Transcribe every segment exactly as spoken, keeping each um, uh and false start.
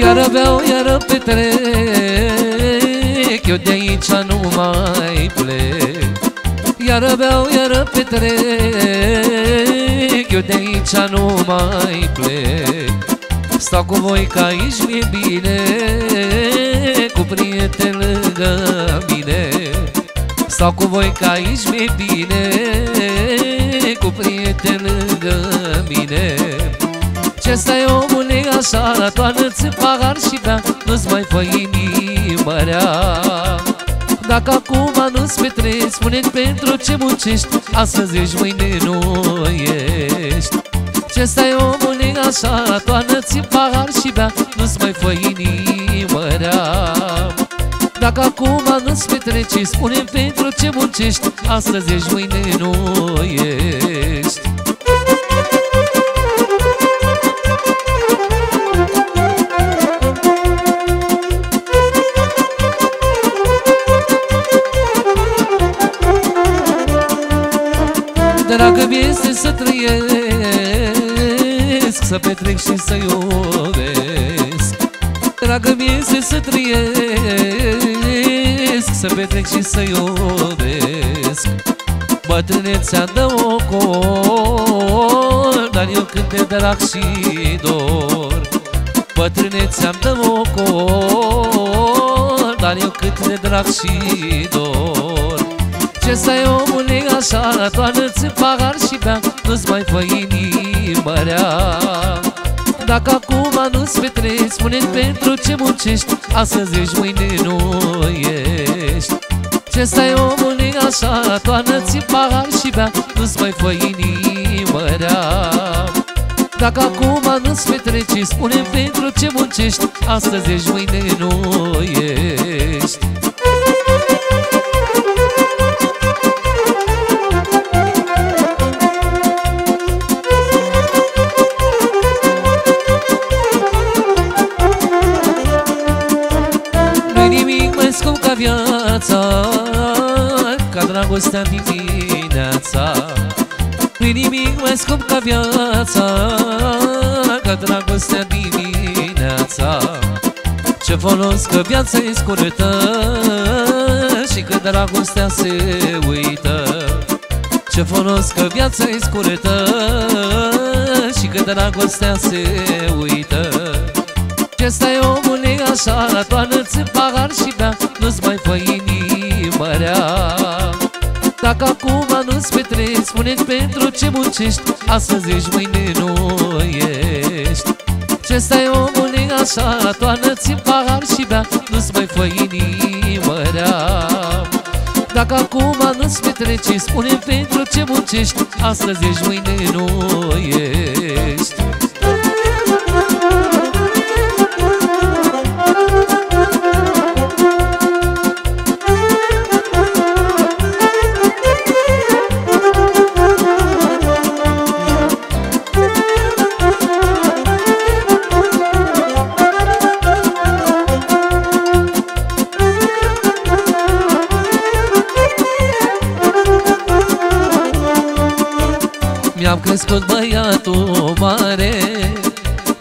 Iară beau, iară petrec, eu de aici nu mai plec. Iară beau, iară petrec, eu de aici nu mai plec. Stau cu voi că aici mi-e bine, cu prieteni lângă mine. Stau cu voi că aici mi-e bine, cu prieteni lângă mine. Ce stai, omule, așa, la toană-ți pahar și bea, nu-ți mai fă inima rea. Dacă acum nu-ți petreci, spune-mi pentru ce muncești, astăzi ești, mâine nu ești. Ce stai, omule, așa, la toană-ți pahar și bea, nu-ți mai fă inima rea. Dacă acum nu-ți petreci, spune-mi pentru ce muncești, astăzi ești, mâine nu ești. Dragă mi este să trăiesc, să petrec și să iubesc. Dragă mi este să trăiesc, să petrec și să iubesc. Bătrânețea dă ocol, dar eu cânt de drag și dor. Bătrânețea-mi dă ocol, dar eu cânt de drag și dor. Ce stai, omule, așa, la toană-ți pahar și bea, nu-ți mai fă inima rea. Dacă acum nu-ți petreci, spune-mi pentru ce muncești, astăzi ești, mâine nu ești. Ce stai, omule, așa, la toană-ți pahar și bea, nu-ți mai fă inima rea. Dacă acum nu-ți petreci, spune-mi pentru ce muncești, astăzi ești, mâine nu ești. Cum ca viața, ca dragostea dimineața. Nu-i nimic mai scump ca viața, ca dragostea dimineața. Ce folos că viața e scurtă și că dragostea se uită. Ce folos că viața e scurtă și că dragostea se uită. Ce stai, omule, așa, la toană-ți pahar și bea, nu-ți mai fă inima rea. Dacă acum nu-ți petreci, spune-mi pentru ce muncești, astăzi ești, mâine nu ești. Ce stai, omule, așa, la toană-ți pahar și bea, nu-ți mai fă inima rea. Dacă acum nu-ți petreci, spune-mi pentru ce muncești, astăzi ești, mâine nu ești. Mi-am crescut băiatul mare,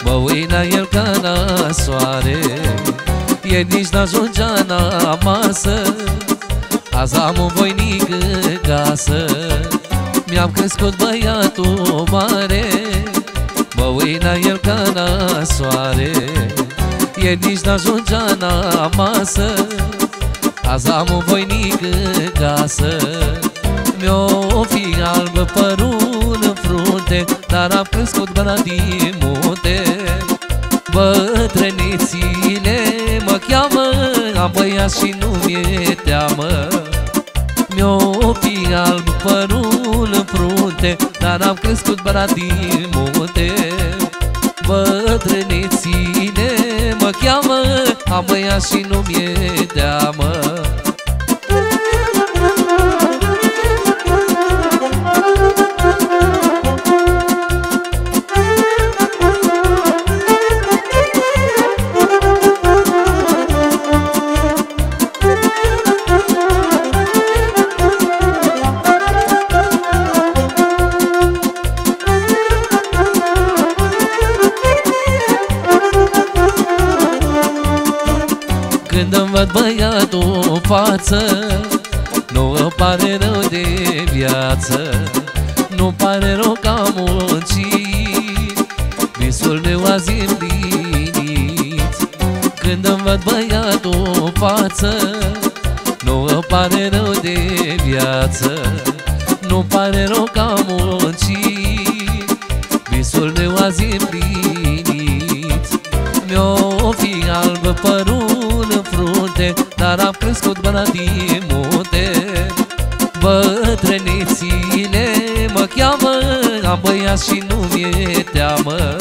mă uina el ca la soare. El nici n-ajungea la masă, azi am un voinic în casă. Mi-am crescut băiatul mare, mă uina el ca la soare. El nici n-ajungea la masă, azi am un voinic în casă. Mi-o fi albă părul în frunte, dar am crescut băna din munte. Bătrânițile mă cheamă, am băiat și nu mi-e teamă. Mi-o fi alb părul în frunte, dar am crescut băna din munte. Bătrânițile mă cheamă, am băiat și nu mi-e teamă. Când îmi văd băiatul o față, nu-mi pare rău de viață, nu-mi pare rău că am muncit, visul meu a zilnic. Când îmi văd băiatul o față, nu-mi pare rău de viață, nu-mi pare rău că am muncit, visul meu a zilnic. Mi-o fi albă părul în frunte, dar am crescut până din munte. Bătrânițile mă cheamă, am băiat și nu mi-e teamă.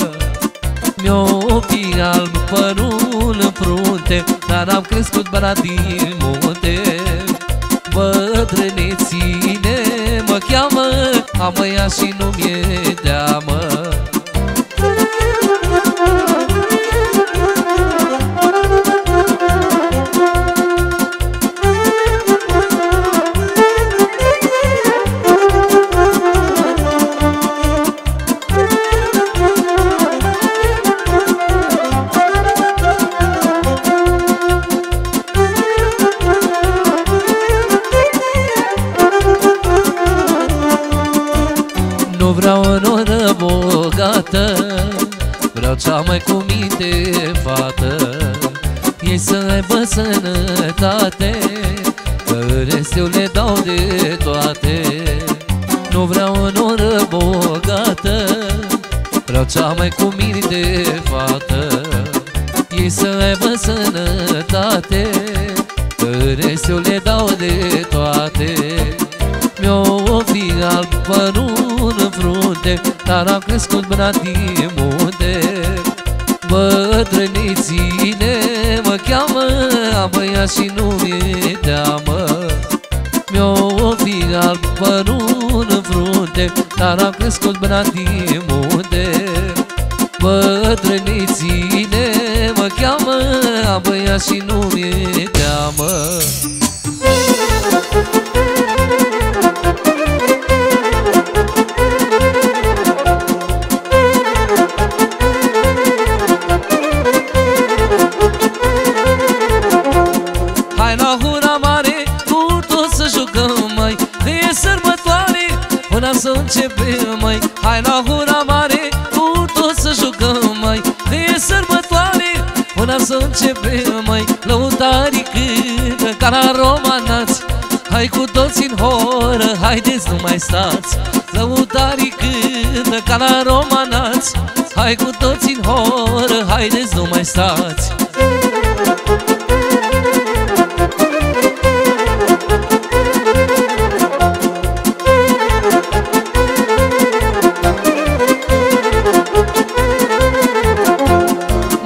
Mi-o fi alb părul în frunte, dar am crescut până din munte. Bătrânițile mă cheamă, am băiat și nu mi-e teamă. Nu vreau o noră bogată, vreau cea mai cu minte fată. Ei să aibă sănătate, că rest eu le dau de toate. Nu vreau o noră bogată, vreau cea mai cu minte fată. Ei să aibă sănătate, că rest eu le dau de toate. Mi-o fi alb părul în frunte, dar am crescut până din munte. Bătrânițile mă cheamă, am băiat și nu mi-e teamă. Mi-o fi alb părul în frunte, dar am crescut până din munte. Bătrânițile mă cheamă, am băiat și nu mi-e teamă. Să începem mai, hai la hura mare, cu toți să jucăm mai, de sărbătoare, până să începem mai, lăutarii cântă ca la romanați, hai cu toți în horă, haideți nu mai stați, lăutarii cântă ca la romanați, hai cu toți în horă, haideți nu mai stați.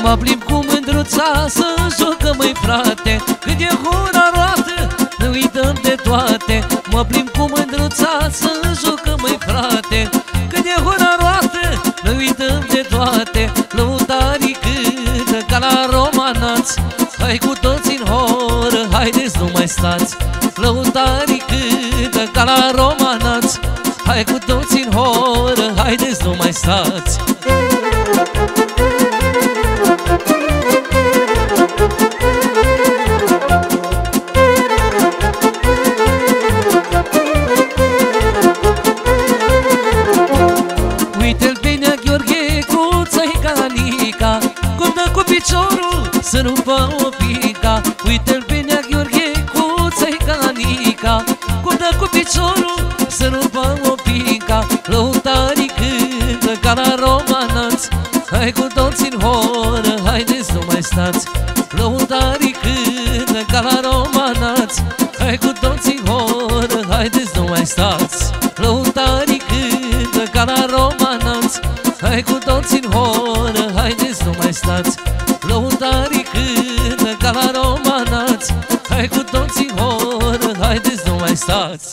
Mă plimb cu mândruța să jucă, măi frate, când e hura roată, nu uităm de toate. Mă plimb cu mândruța să jucă, măi frate, când e hura roată, nu uităm de toate. Lăutarii cântă ca la romanați, hai cu toți în horă, haideți nu mai stați. Lăutarii cântă ca la romanați, hai cu toți în horă, haideți nu mai stați. Să rupă o pica, uite-l pe Nea Gheorghe cu țăica Nica, cum dă cu piciorul, să rupă o pica. Lăutarii cântă ca la romanați, hai cu toți în horă, haideți nu mai stați. Lăutarii cântă ca la romanați, hai cu toți în horă, haideți nu mai stați. Lăutarii cântă ca la romanați, hai cu toți în horă, haideți nu mai stați. Lăutarii cântă ca la romanați, hai cu toți în horă, haideți nu mai stați.